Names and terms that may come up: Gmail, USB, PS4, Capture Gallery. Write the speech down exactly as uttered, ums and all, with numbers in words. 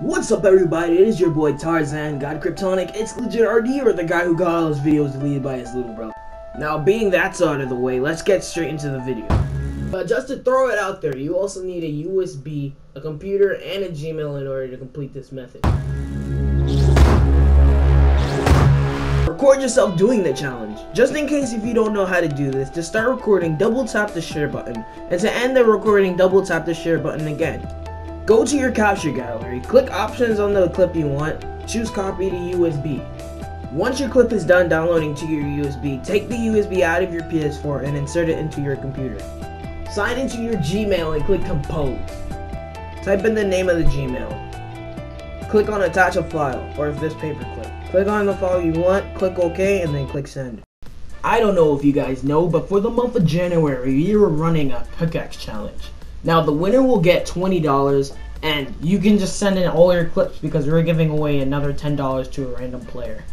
What's up, everybody? It is your boy Tarzan, God Kryptonic. It's Legit R D, or the guy who got all his videos deleted by his little brother. Now, being that's out of the way, let's get straight into the video. Uh, just to throw it out there, you also need a U S B, a computer, and a Gmail in order to complete this method. Record yourself doing the challenge. Just in case if you don't know how to do this, to start recording, double tap the share button, and to end the recording, double tap the share button again. Go to your capture gallery, click options on the clip you want, choose copy to U S B. Once your clip is done downloading to your U S B, take the U S B out of your P S four and insert it into your computer. Sign into your Gmail and click compose. Type in the name of the Gmail. Click on attach a file, or if this paper clip. Click on the file you want, click OK, and then click send. I don't know if you guys know, but for the month of January, we were running a pickaxe challenge. Now the winner will get twenty dollars, and you can just send in all your clips because we're giving away another ten dollars to a random player.